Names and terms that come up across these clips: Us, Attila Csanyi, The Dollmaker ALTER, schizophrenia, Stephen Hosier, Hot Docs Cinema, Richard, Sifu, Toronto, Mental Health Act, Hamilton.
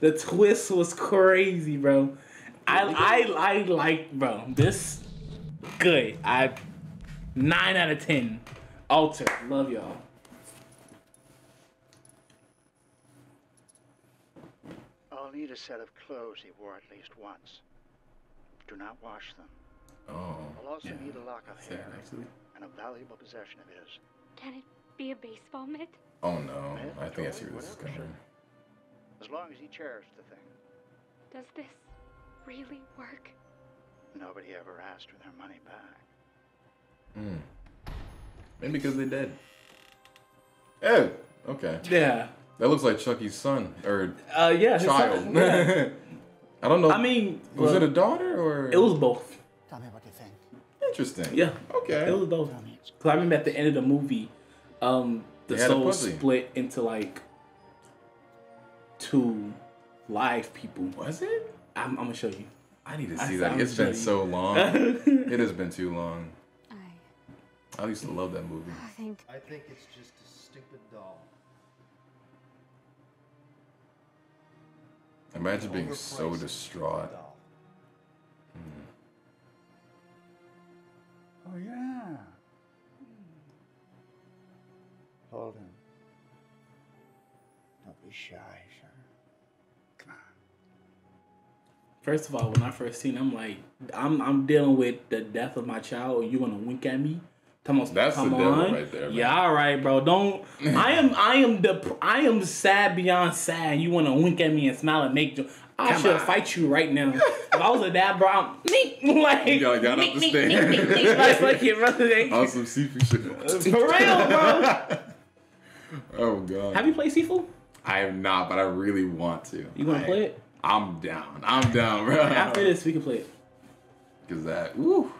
The twist was crazy, bro. I like, bro, this good. 9 out of 10. Alter, love y'all. I'll need a set of clothes he wore at least once. Do not wash them. Oh. I'll also need a lock of hair and a valuable possession of his. Can it be a baseball mitt? Oh no, I think I see where this is going. As long as he cherished the thing. Does this really work? Nobody ever asked for their money back. Hmm. Maybe because they did. Oh, okay. Yeah. That looks like Chucky's son or child. Son, yeah. I don't know. I mean, was it a daughter or? It was both. Tell me what you think. Interesting. Yeah. Okay. It was both. Because I remember at the end of the movie, the soul split into like 2 live people. Was it? I'm gonna show you. I need to see that. It's been so long. It has been too long. I used to love that movie. I think it's just a stupid doll. Imagine being so distraught. Oh yeah. Hold him. Don't be shy, sir. Come on. First of all, when I first seen it, I'm like, I'm dealing with the death of my child. Are you gonna wink at me? That's the devil right there. Bro. Yeah, all right, bro. Don't. I am sad beyond sad. You want to wink at me and smile and make jokes? I should fight you right now. If I was a dad, bro, I'm like y'all got up the stairs. Like your brother. On some Sifu shit. For real, bro. Oh god. Have you played Sifu? I have not, but I really want to. You want to play it? I'm down. I'm down, bro. After this, we can play it. Cause that. Woo.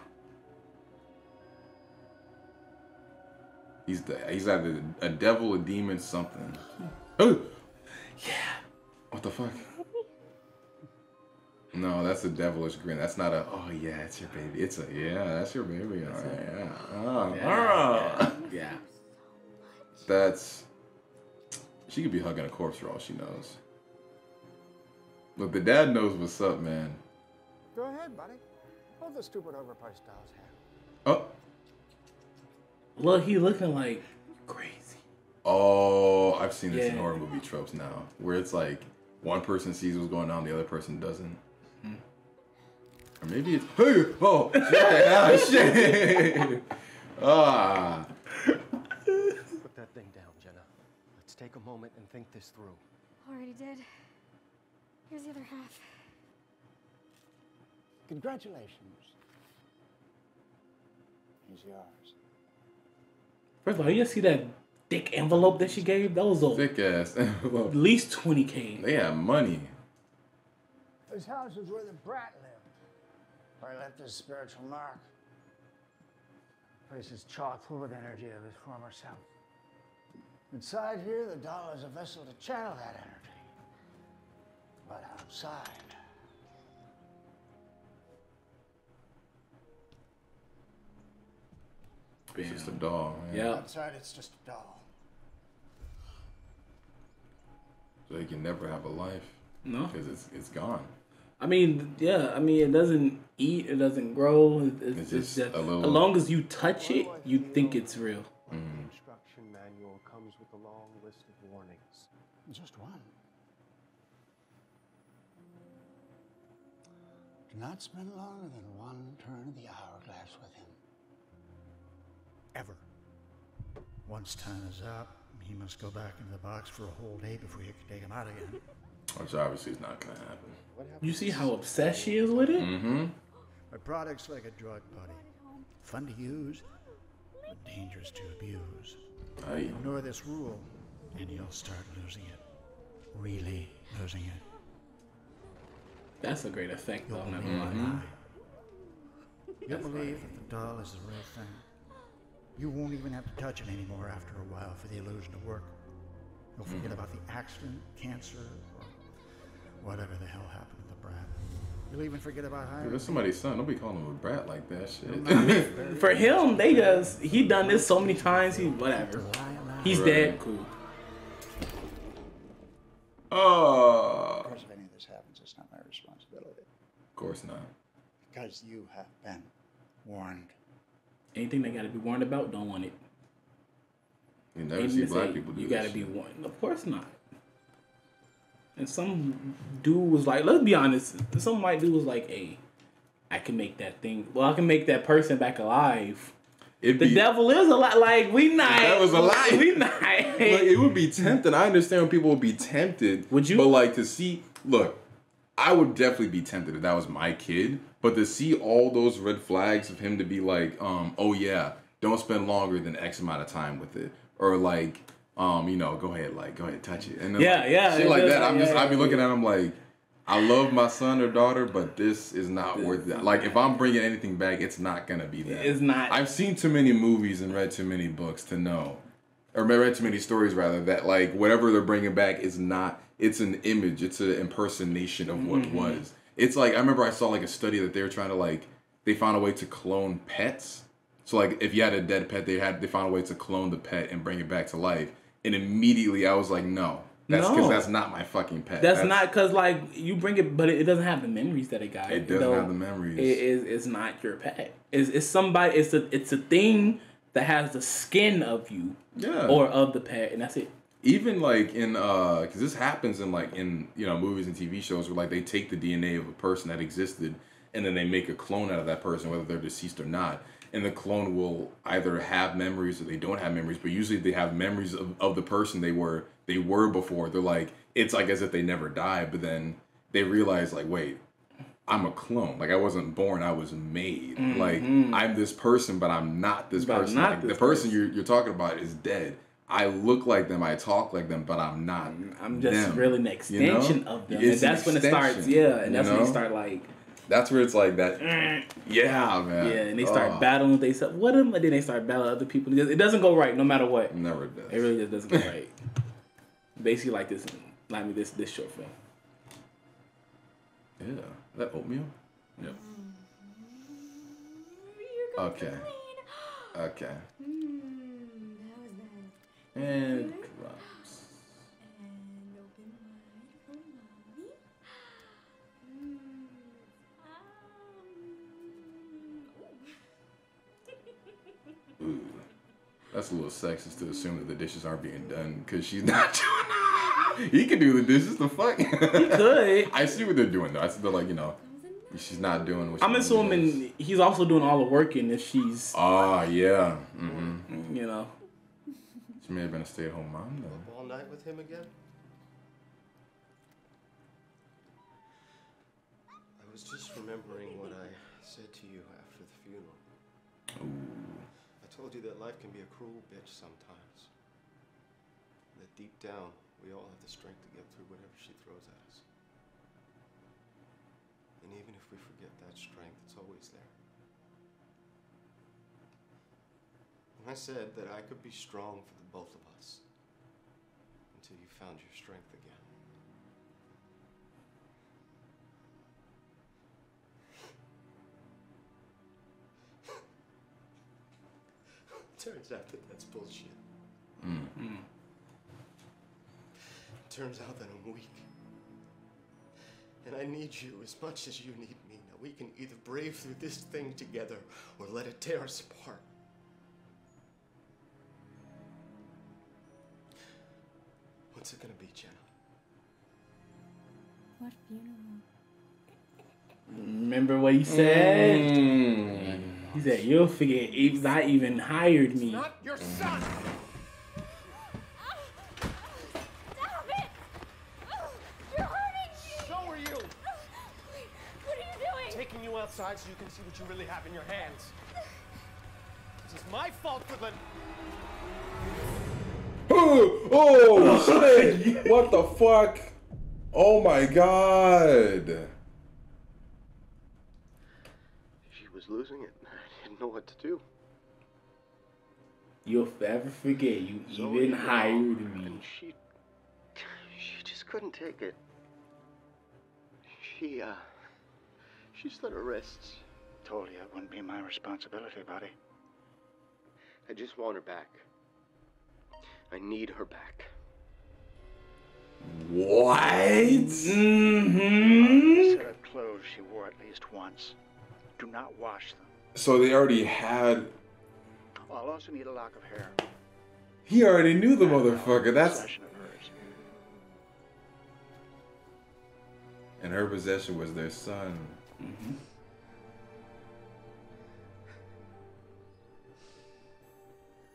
He's either a devil, a demon, something. Oh, yeah. What the fuck? No, that's a devilish grin. That's not a. Oh yeah, it's your baby. It's a yeah, that's your baby. All right, yeah. Oh, yeah. Yeah. That's. She could be hugging a corpse for all she knows. Look, the dad knows what's up, man. Go ahead, buddy. Hold the stupid overpriced doll's hand. Oh. Look, he looking like crazy. Oh, I've seen this in horror movie tropes now, where it's like one person sees what's going on, the other person doesn't. Mm-hmm. Or maybe it's hey, oh shit, ah. Put that thing down, Jenna. Let's take a moment and think this through. Already did. Here's the other half. Congratulations. Here's yours. First of all, you see that thick envelope that she gave? That was a thick ass envelope. At least 20K. They have money. This house is where the brat lived. Where I left his spiritual mark. The place is chock full of energy of his former self. Inside here, the doll is a vessel to channel that energy. But outside. It's just a doll. Yeah. Outside, it's just a doll. So they can never have a life. No. Because it's gone. I mean, yeah. I mean, it doesn't eat. It doesn't grow. It's just a little. As long as you touch it, you think it's real. The instruction manual comes with a long list of warnings. Just one. Do not spend longer than 1 turn of the hourglass with him. Ever. Once time is up, he must go back into the box for a whole day before you can take him out again. Which obviously is not going to happen. You see how obsessed she is with it? Mm-hmm. My product's like a drug, buddy. Fun to use, but dangerous to abuse. Ignore this rule, and you'll start losing it. Really losing it. That's a great effect, though. You'll believe that the doll is the real thing. You won't even have to touch it anymore after a while for the illusion to work. You'll forget about the accident, cancer, or whatever the hell happened with the brat. You'll even forget about how. Dude, that's somebody's son. Don't be calling him a brat like that shit. For him, they just, he done this so many times, he, whatever. He's dead. Cool. Oh. course not. Because you have been warned. Anything they got to be warned about, don't want it. You never see black people do that. You got to be warned. Of course not. And some dude was like, let's be honest. Some white dude was like, hey, I can make that thing. Well, I can make that person back alive. The devil is a lot. Like, we not. That was a lie. We not. Like, it would be tempting. I understand when people would be tempted. Would you? But like to see, look, I would definitely be tempted if that was my kid. But to see all those red flags of him to be like, oh yeah, don't spend longer than X amount of time with it, or like, you know, go ahead, touch it, and then, yeah, like, yeah, shit like that. I'd be looking at him like, I love my son or daughter, but this is not worth it. Like, if I'm bringing anything back, it's not gonna be that. It's not. I've seen too many movies and read too many books to know, or read too many stories rather, that like whatever they're bringing back is not. It's an image. It's an impersonation of what was. It's like, I remember I saw like a study that they were trying to like, they found a way to clone pets. So like if you had a dead pet, they found a way to clone the pet and bring it back to life. And immediately I was like, no, that's because that's not my fucking pet. That's not because like you bring it, but it doesn't have the memories that it got. It doesn't have the memories. It's not your pet. It's somebody, it's a thing that has the skin of you or of the pet, and that's it. Even like in, because this happens in like in, you know, movies and TV shows where like they take the DNA of a person that existed and then they make a clone out of that person, whether they're deceased or not. And the clone will either have memories or they don't have memories, but usually they have memories of the person they were before. They're like, it's like as if they never died, but then they realize like, wait, I'm a clone. Like I wasn't born, I was made. Like I'm this person, but I'm not this person. Like, the person you're talking about is dead. I look like them, I talk like them, but I'm not. I'm just really an extension of them. And that's when it starts, and that's when they start like... That's where it's like that, yeah, man. Yeah, and they start battling with themselves. What am I? Then they start battling other people. It doesn't go right, no matter what. Never does. It really just doesn't go right. Basically like this, I mean, this short film. Yeah, is that oatmeal? Yep. Okay. Okay. And drops. Ooh, that's a little sexist to assume that the dishes aren't being done because she's not doing it. He can do the dishes, the fuck. He could. I see what they're doing though. I see they're like, you know, she's not doing what she's doing. I'm assuming he's also doing all the work, and if she's. Oh, yeah. Mm-hmm. You know. She may have been a stay-at-home mom, though. All night with him again? I was just remembering what I said to you after the funeral. Ooh. I told you that life can be a cruel bitch sometimes. That deep down, we all have the strength to get through whatever she throws at us. And even if we forget that strength, it's always there. And I said that I could be strong for the both of us until you found your strength again. Turns out that that's bullshit. Mm-hmm. Turns out that I'm weak. And I need you as much as you need me. Now we can either brave through this thing together or let it tear us apart. What's it gonna be, Jenna? What funeral? Remember what he said? He said, you'll forget Apes I even hired me. It's not your son! Stop it! You're hurting me! So are you! Please, what are you doing? Taking you outside so you can see what you really have in your hands. This is my fault, Goodland. Oh shit! What the fuck? Oh my god! She was losing it. I didn't know what to do. You'll forever forget you even hired me. And she just couldn't take it. She slit her wrists. Told you it wouldn't be my responsibility, buddy. I just want her back. I need her back. What? Mm-hmm. clothes she wore at least once. Do not wash them. So they already had... I'll also need a lock of hair. He already knew the motherfucker. That's... And her possession was their son. Mm-hmm.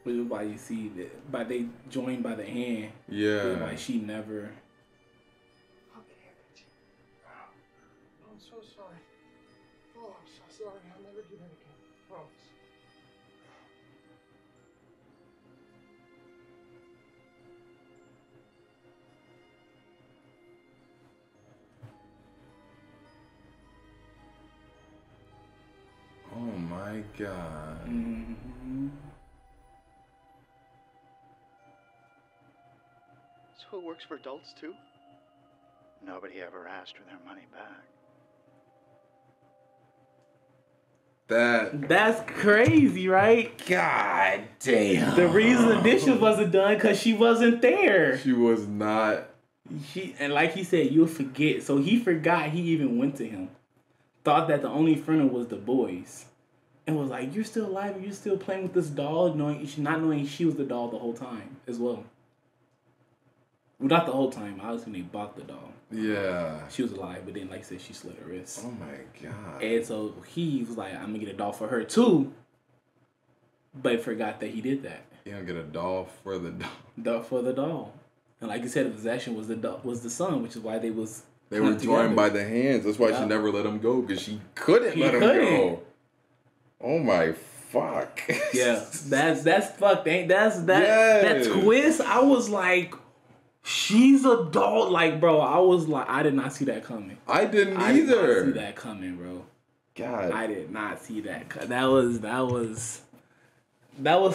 Which is why you see that by they joined by the hand. Yeah. Like she never. I'm so sorry. Oh, I'm so sorry. I'll never do that again. Promise. Oh my God. Mm-hmm. So it works for adults too? Nobody ever asked for their money back. That's crazy, right? God damn. The reason the dishes wasn't done because she wasn't there. She was not. And like he said, you'll forget. So he forgot he even went to him. Thought that the only friend was the boys. And was like, you're still alive? You're still playing with this doll? Not knowing she was the doll the whole time as well. Well, not the whole time. I was when they bought the doll. Yeah. She was alive, but then, like I said, she slit her wrist. Oh, my God. And so he was like, I'm going to get a doll for her, too. But forgot that he did that. You're going to get a doll for the doll. And like you said, the possession was the son, which is why they was... They were joined by the hands. That's why she never let him go, because she couldn't let him go. Oh, my fuck. Yeah. That's fucked, ain't that twist, I was like... She's a doll, like, bro. I was like, I did not see that coming. I didn't either. I did not see that coming, bro. God, I did not see that. That was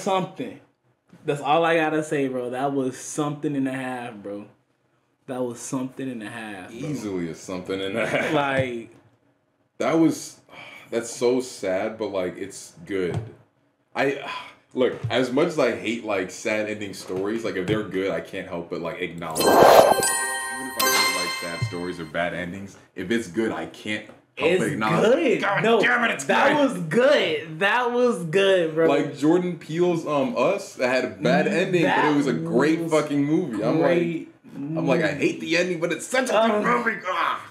something. That's all I gotta say, bro. That was something and a half, bro. That was something and a half. Bro. Easily a something and a half. Like, that's so sad, but like, it's good. Look, as much as I hate, like, sad ending stories, like, if they're good, I can't help but, like, acknowledge it. Even if I don't like sad stories or bad endings, if it's good, I can't help but acknowledge it. God damn it, it's good. That was good. That was good, bro. Like, Jordan Peele's Us, that had a bad ending, but it was a great fucking movie. I'm like, I hate the ending, but it's such a good movie. Ah.